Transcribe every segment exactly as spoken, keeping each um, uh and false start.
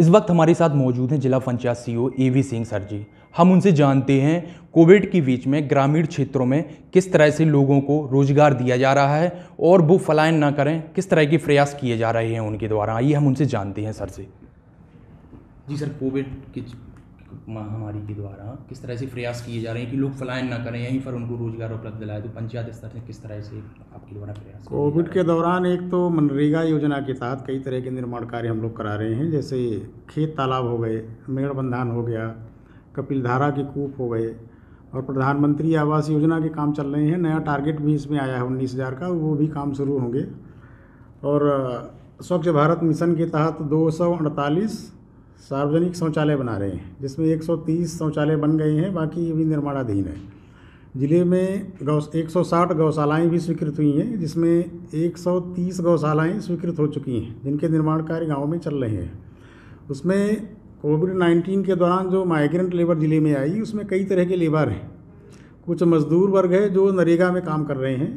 इस वक्त हमारे साथ मौजूद हैं जिला पंचायत सीईओ एवी सिंह सर जी। हम उनसे जानते हैं कोविड के बीच में ग्रामीण क्षेत्रों में किस तरह से लोगों को रोजगार दिया जा रहा है और वो पलायन ना करें, किस तरह के प्रयास किए जा रहे हैं उनके द्वारा। आइए हम उनसे जानते हैं सर से। जी सर, कोविड की महामारी के द्वारा किस तरह से प्रयास किए जा रहे हैं कि लोग पलायन ना करें, यहीं पर उनको रोजगार उपलब्ध दिलाए, तो पंचायत स्तर से किस तरह से आपके द्वारा प्रयास? कोविड के दौरान एक तो मनरेगा योजना के साथ कई तरह के निर्माण कार्य हम लोग करा रहे हैं, जैसे खेत तालाब हो गए, मेड़ बंधान हो गया, कपिलधारा के कूप हो गए, और प्रधानमंत्री आवास योजना के काम चल रहे हैं। नया टारगेट भी इसमें आया है उन्नीस हज़ार का, वो भी काम शुरू होंगे। और स्वच्छ भारत मिशन के तहत दो सौ अड़तालीस सार्वजनिक शौचालय बना रहे हैं, जिसमें एक सौ तीस शौचालय बन गए हैं, बाकी अभी निर्माणाधीन है। ज़िले में गौ एक सौ साठ गौशालाएँ भी स्वीकृत हुई हैं, जिसमें एक सौ तीस गौशालाएँ स्वीकृत हो चुकी हैं, जिनके निर्माण कार्य गाँव में चल रहे हैं। उसमें कोविड नाइन्टीन के दौरान जो माइग्रेंट लेबर ज़िले में आई, उसमें कई तरह के लेबर हैं। कुछ मजदूर वर्ग है जो नरेगा में काम कर रहे हैं,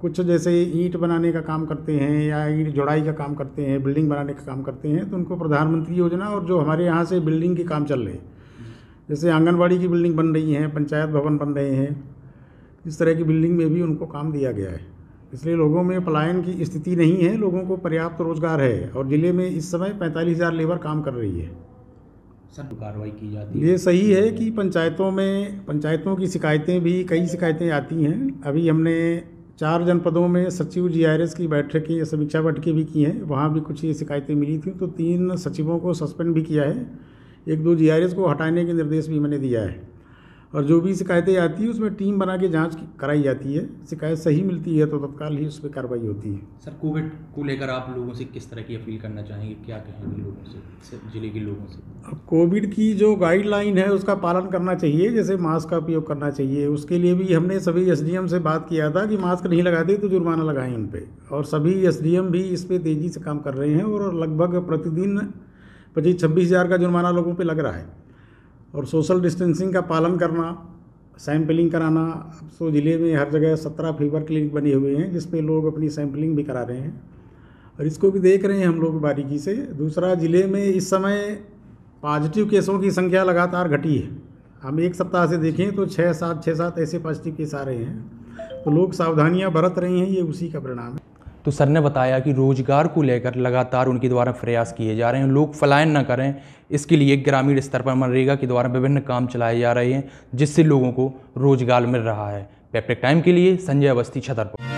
कुछ जैसे ईंट बनाने का काम करते हैं या ईंट जुड़ाई का काम करते हैं, बिल्डिंग बनाने का काम करते हैं, तो उनको प्रधानमंत्री योजना और जो हमारे यहाँ से बिल्डिंग के काम चल रहे हैं, जैसे आंगनवाड़ी की बिल्डिंग बन रही हैं, पंचायत भवन बन रहे हैं, इस तरह की बिल्डिंग में भी उनको काम दिया गया है। इसलिए लोगों में पलायन की स्थिति नहीं है, लोगों को पर्याप्त रोजगार है। और ज़िले में इस समय पैंतालीस हज़ार लेबर काम कर रही है। सर, कार्रवाई की जाती है? ये सही है कि पंचायतों में पंचायतों की शिकायतें भी, कई शिकायतें आती हैं। अभी हमने चार जनपदों में सचिव जी आर एस की बैठक की समीक्षा बैठकें भी की हैं, वहाँ भी कुछ ये शिकायतें मिली थी, तो तीन सचिवों को सस्पेंड भी किया है, एक दो जी आर एस को हटाने के निर्देश भी मैंने दिया है। और जो भी शिकायतें आती है उसमें टीम बना के जांच कराई जाती है, शिकायत सही मिलती है तो तत्काल ही उस पर कार्रवाई होती है। सर, कोविड को लेकर आप लोगों से किस तरह की अपील करना चाहेंगे, क्या कहेंगे लोगों से, जिले के लोगों से? अब कोविड की जो गाइडलाइन है उसका पालन करना चाहिए, जैसे मास्क का उपयोग करना चाहिए। उसके लिए भी हमने सभी एस डी एम से बात किया था कि मास्क नहीं लगाते तो जुर्माना लगाएं उन पर, और सभी एस डी एम भी इस पर तेज़ी से काम कर रहे हैं। और लगभग प्रतिदिन पच्चीस छब्बीस हज़ार का जुर्माना लोगों पर लग रहा है। और सोशल डिस्टेंसिंग का पालन करना, सैंपलिंग कराना, अब तो ज़िले में हर जगह सत्रह फीवर क्लिनिक बने हुए हैं, जिसपे लोग अपनी सैंपलिंग भी करा रहे हैं, और इसको भी देख रहे हैं हम लोग बारीकी से। दूसरा, ज़िले में इस समय पॉजिटिव केसों की संख्या लगातार घटी है। हम एक सप्ताह से देखें तो छः सात छः सात ऐसे पॉजिटिव केस आ रहे हैं, तो लोग सावधानियाँ बरत रहे हैं, ये उसी का परिणाम है। तो सर ने बताया कि रोजगार को लेकर लगातार उनके द्वारा प्रयास किए जा रहे हैं, लोग पलायन ना करें, इसके लिए ग्रामीण स्तर पर मनरेगा के द्वारा विभिन्न काम चलाए जा रहे हैं, जिससे लोगों को रोजगार मिल रहा है। पेप्टिक टाइम के लिए संजय अवस्थी, छतरपुर।